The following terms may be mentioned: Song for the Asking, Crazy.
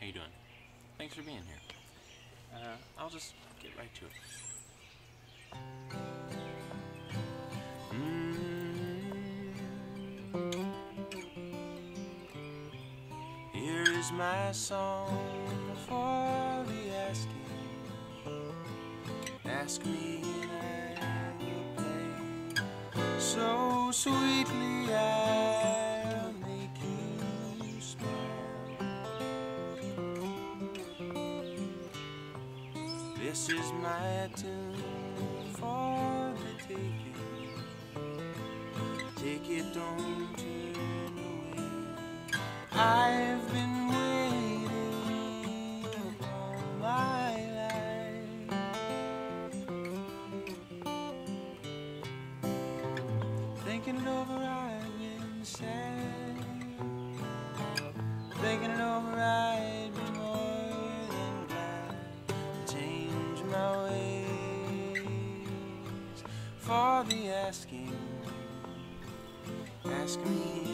How you doing? Thanks for being here. I'll just get right to it. Here is my song for the asking. Ask me and I will play. So sweetly I'll make you smile. This is my tune for the taking. Take it, don't turn away. I've been waiting all my life. Thinking it over, I've been sad. Thinking it over, I've been more than glad to change my ways. For the asking, ask me.